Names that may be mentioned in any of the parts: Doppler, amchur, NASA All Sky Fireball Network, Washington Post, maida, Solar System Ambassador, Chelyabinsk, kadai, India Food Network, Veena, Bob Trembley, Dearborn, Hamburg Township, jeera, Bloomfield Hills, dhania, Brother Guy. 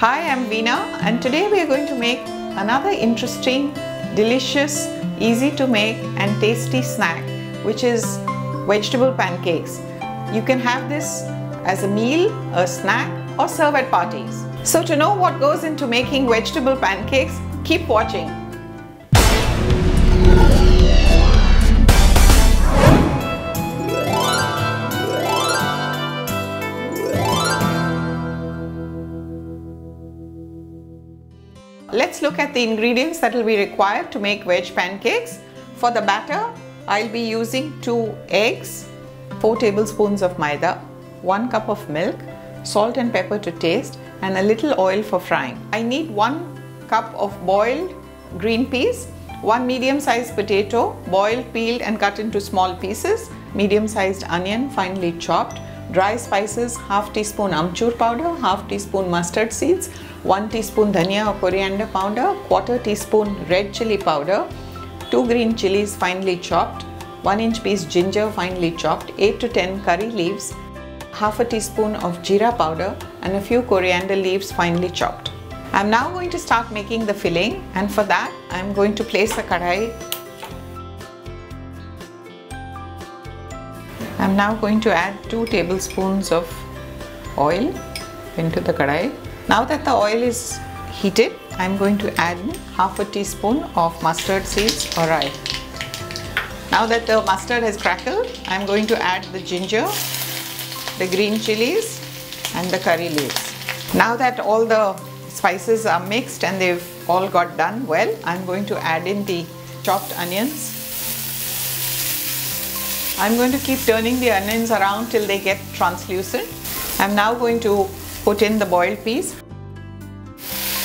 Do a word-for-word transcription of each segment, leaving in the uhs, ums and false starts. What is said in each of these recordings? Hi, I'm Veena, and today we are going to make another interesting, delicious, easy to make and tasty snack, which is vegetable pancakes. You can have this as a meal, a snack, or serve at parties. So to know what goes into making vegetable pancakes, keep watching. Let's look at the ingredients that will be required to make veg pancakes. For the batter, I'll be using two eggs, four tablespoons of maida, one cup of milk, salt and pepper to taste, and a little oil for frying. I need one cup of boiled green peas, one medium-sized potato, boiled, peeled and cut into small pieces, medium-sized onion, finely chopped, dry spices, half teaspoon amchur powder, half teaspoon mustard seeds, one teaspoon dhania or coriander powder, quarter teaspoon red chili powder, two green chilies finely chopped, one inch piece ginger finely chopped, eight to ten curry leaves, half a teaspoon of jeera powder and a few coriander leaves finely chopped. I'm now going to start making the filling, and for that I'm going to place a kadai. I'm now going to add two tablespoons of oil into the kadai. Now that the oil is heated, I'm going to add half a teaspoon of mustard seeds or rye. Now that the mustard has crackled, I'm going to add the ginger, the green chilies and the curry leaves. Now that all the spices are mixed and they've all got done well, I'm going to add in the chopped onions. I'm going to keep turning the onions around till they get translucent. I'm now going to put in the boiled peas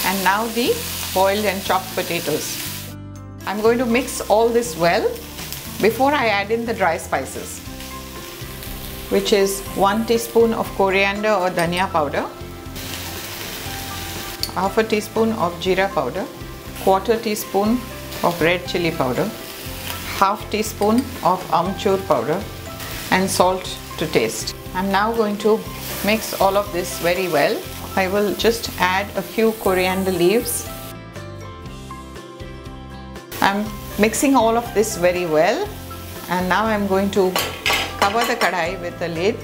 and now the boiled and chopped potatoes. I'm going to mix all this well before I add in the dry spices, which is one teaspoon of coriander or dhania powder, half a teaspoon of jeera powder, quarter teaspoon of red chili powder, half teaspoon of amchur powder and salt to taste. I'm now going to mix all of this very well. I will just add a few coriander leaves. I'm mixing all of this very well, and now I'm going to cover the kadai with a lid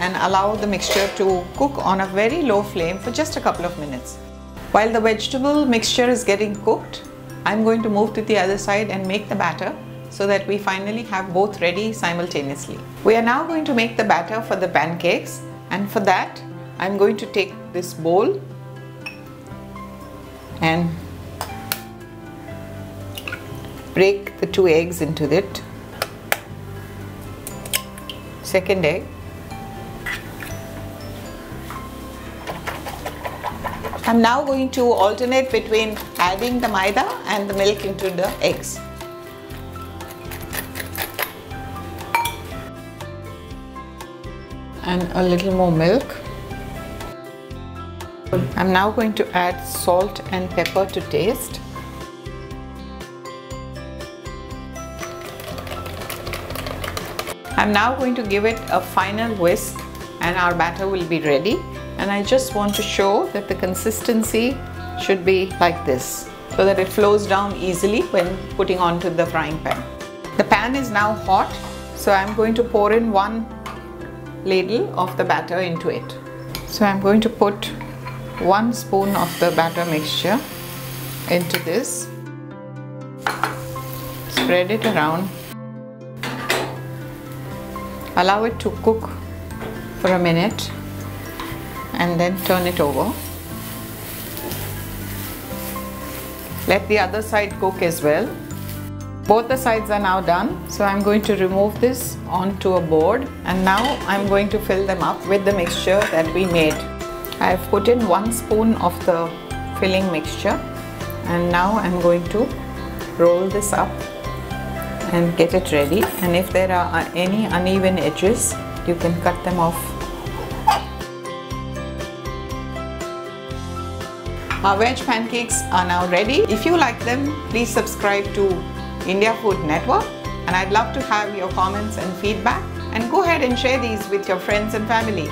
and allow the mixture to cook on a very low flame for just a couple of minutes. While the vegetable mixture is getting cooked, I'm going to move to the other side and make the batter, so that we finally have both ready simultaneously. We are now going to make the batter for the pancakes, and for that I'm going to take this bowl and break the two eggs into it. Second egg. I'm now going to alternate between adding the maida and the milk into the eggs. And a little more milk. I'm now going to add salt and pepper to taste. I'm now going to give it a final whisk and our batter will be ready. And I just want to show that the consistency should be like this, so that it flows down easily when putting onto the frying pan. The pan is now hot, so I'm going to pour in one ladle of the batter into it. So I'm going to put one spoon of the batter mixture into this, spread it around, allow it to cook for a minute and then turn it over. Let the other side cook as well. Both the sides are now done, so I'm going to remove this onto a board, and now I'm going to fill them up with the mixture that we made. I've put in one spoon of the filling mixture, and now I'm going to roll this up and get it ready, and if there are any uneven edges you can cut them off. Our veg pancakes are now ready. If you like them, please subscribe to India Food Network, and I'd love to have your comments and feedback, and go ahead and share these with your friends and family.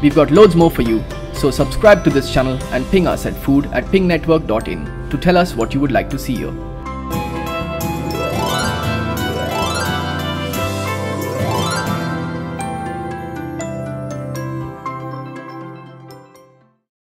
We've got loads more for you, so Also subscribe to this channel and ping us at food at ping network dot in to tell us what you would like to see here.